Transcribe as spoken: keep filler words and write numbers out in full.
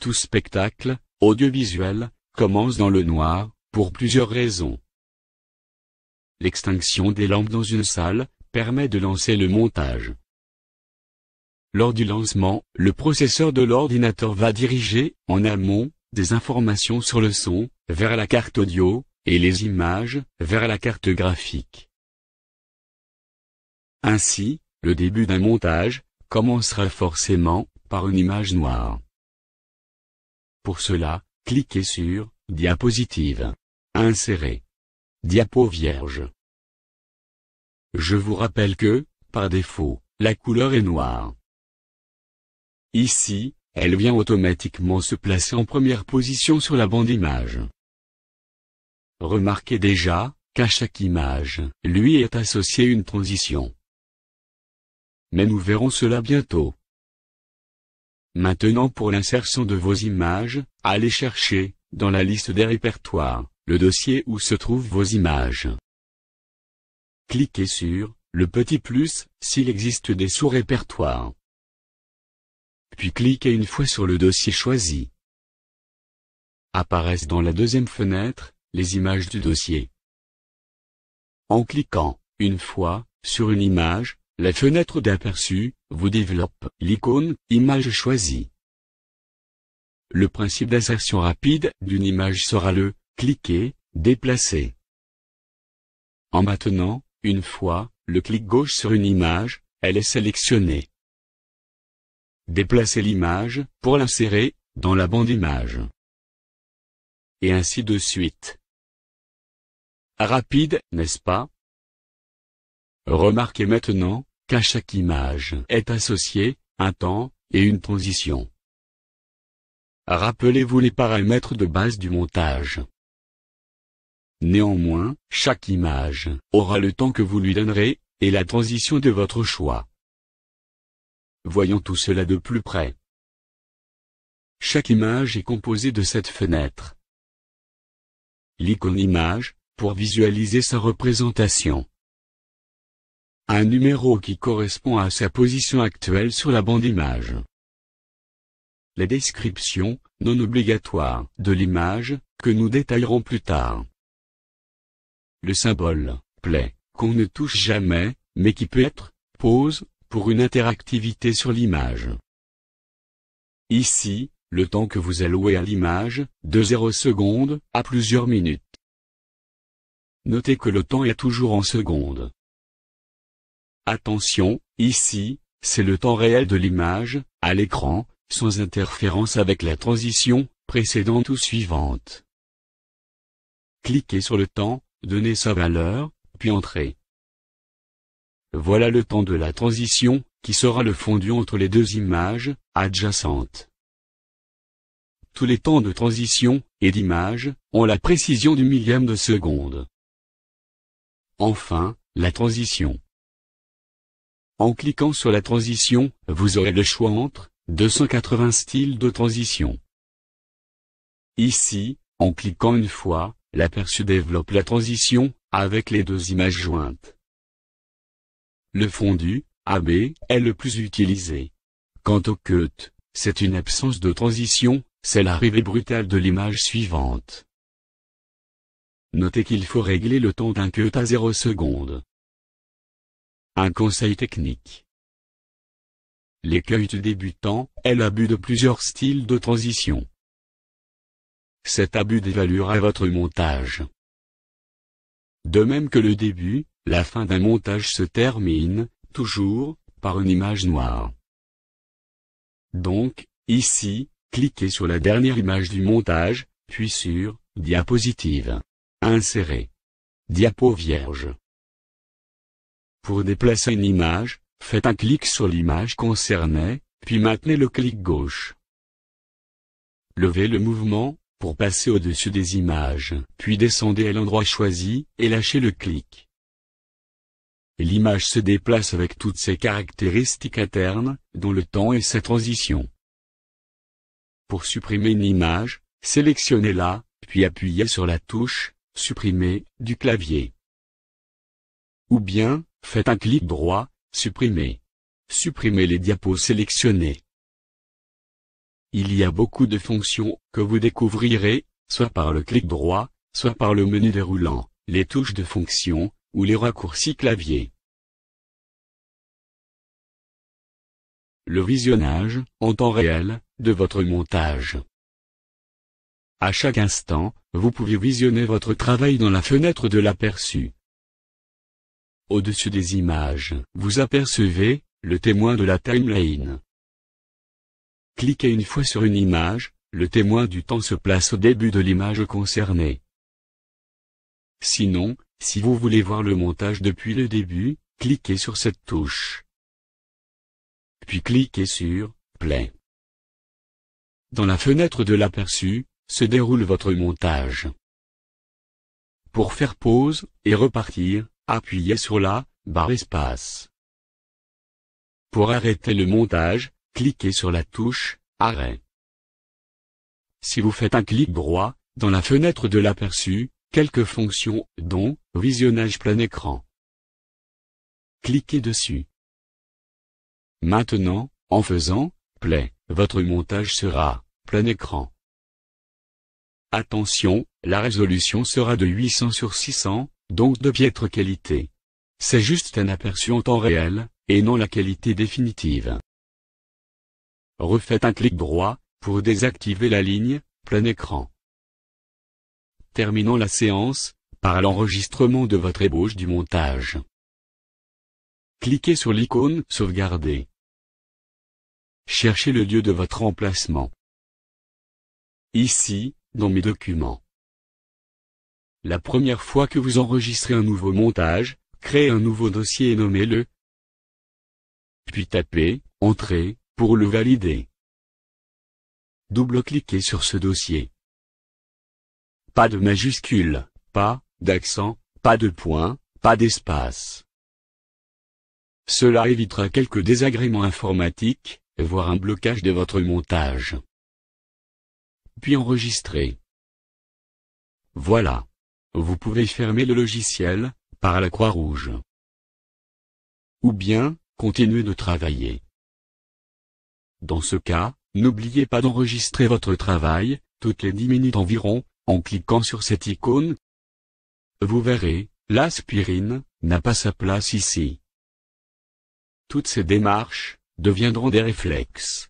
Tout spectacle audiovisuel commence dans le noir, pour plusieurs raisons. L'extinction des lampes dans une salle permet de lancer le montage. Lors du lancement, le processeur de l'ordinateur va diriger, en amont, des informations sur le son, vers la carte audio, et les images, vers la carte graphique. Ainsi, le début d'un montage commencera forcément par une image noire. Pour cela, cliquez sur « Diapositive » Insérer « Diapo vierge ». Je vous rappelle que, par défaut, la couleur est noire. Ici, elle vient automatiquement se placer en première position sur la bande image. Remarquez déjà qu'à chaque image, lui est associée une transition. Mais nous verrons cela bientôt. Maintenant pour l'insertion de vos images, allez chercher, dans la liste des répertoires, le dossier où se trouvent vos images. Cliquez sur le petit plus s'il existe des sous-répertoires. Puis cliquez une fois sur le dossier choisi. Apparaissent dans la deuxième fenêtre les images du dossier. En cliquant, une fois, sur une image, la fenêtre d'aperçu vous développe l'icône « Image choisie ». Le principe d'insertion rapide d'une image sera le « Cliquer, déplacer ». En maintenant, une fois, le clic gauche sur une image, elle est sélectionnée. Déplacez l'image pour l'insérer dans la bande image. Et ainsi de suite. Rapide, n'est-ce pas? Remarquez maintenant qu'à chaque image est associé un temps et une transition. Rappelez-vous les paramètres de base du montage. Néanmoins, chaque image aura le temps que vous lui donnerez et la transition de votre choix. Voyons tout cela de plus près. Chaque image est composée de cette fenêtre. L'icône image, pour visualiser sa représentation. Un numéro qui correspond à sa position actuelle sur la bande image. La description, non obligatoire, de l'image, que nous détaillerons plus tard. Le symbole, play, qu'on ne touche jamais, mais qui peut être, pause, pour une interactivité sur l'image. Ici, le temps que vous allouez à l'image, de zéro secondes à plusieurs minutes. Notez que le temps est toujours en secondes. Attention, ici, c'est le temps réel de l'image, à l'écran, sans interférence avec la transition, précédente ou suivante. Cliquez sur le temps, donnez sa valeur, puis entrez. Voilà le temps de la transition, qui sera le fondu entre les deux images, adjacentes. Tous les temps de transition, et d'image, ont la précision du millième de seconde. Enfin, la transition. En cliquant sur la transition, vous aurez le choix entre deux cent quatre-vingts styles de transition. Ici, en cliquant une fois, l'aperçu développe la transition, avec les deux images jointes. Le fondu, A B, est le plus utilisé. Quant au cut, c'est une absence de transition, c'est l'arrivée brutale de l'image suivante. Notez qu'il faut régler le temps d'un cut à zéro seconde. Un conseil technique. L'écueil du débutant est l'abus de plusieurs styles de transition. Cet abus dévaluera votre montage. De même que le début, la fin d'un montage se termine, toujours, par une image noire. Donc, ici, cliquez sur la dernière image du montage, puis sur « Diapositive » Insérer « Diapo vierge ». Pour déplacer une image, faites un clic sur l'image concernée, puis maintenez le clic gauche. Levez le mouvement, pour passer au-dessus des images, puis descendez à l'endroit choisi, et lâchez le clic. L'image se déplace avec toutes ses caractéristiques internes, dont le temps et sa transition. Pour supprimer une image, sélectionnez-la, puis appuyez sur la touche « Supprimer » du clavier. Ou bien, faites un clic droit, Supprimer. Supprimez les diapos sélectionnés. Il y a beaucoup de fonctions, que vous découvrirez, soit par le clic droit, soit par le menu déroulant, les touches de fonction, ou les raccourcis clavier. Le visionnage, en temps réel, de votre montage. À chaque instant, vous pouvez visionner votre travail dans la fenêtre de l'aperçu. Au-dessus des images, vous apercevez le témoin de la timeline. Cliquez une fois sur une image, le témoin du temps se place au début de l'image concernée. Sinon, si vous voulez voir le montage depuis le début, cliquez sur cette touche. Puis cliquez sur « Play ». Dans la fenêtre de l'aperçu, se déroule votre montage. Pour faire pause et repartir, appuyez sur la barre espace. Pour arrêter le montage, cliquez sur la touche « Arrêt ». Si vous faites un clic droit, dans la fenêtre de l'aperçu, quelques fonctions, dont « Visionnage plein écran ». Cliquez dessus. Maintenant, en faisant « Play », votre montage sera « plein écran ». Attention, la résolution sera de huit cents sur six cents, donc de piètre qualité. C'est juste un aperçu en temps réel, et non la qualité définitive. Refaites un clic droit, pour désactiver la ligne « plein écran ». Terminons la séance, par l'enregistrement de votre ébauche du montage. Cliquez sur l'icône « Sauvegarder ». Cherchez le lieu de votre emplacement. Ici, dans mes documents. La première fois que vous enregistrez un nouveau montage, créez un nouveau dossier et nommez-le. Puis tapez « Entrée » pour le valider. Double-cliquez sur ce dossier. Pas de majuscule, pas d'accent, pas de point, pas d'espace. Cela évitera quelques désagréments informatiques, voire un blocage de votre montage. Puis enregistrez. Voilà. Vous pouvez fermer le logiciel, par la croix rouge. Ou bien, continuer de travailler. Dans ce cas, n'oubliez pas d'enregistrer votre travail, toutes les dix minutes environ, en cliquant sur cette icône. Vous verrez, l'aspirine n'a pas sa place ici. Toutes ces démarches deviendront des réflexes.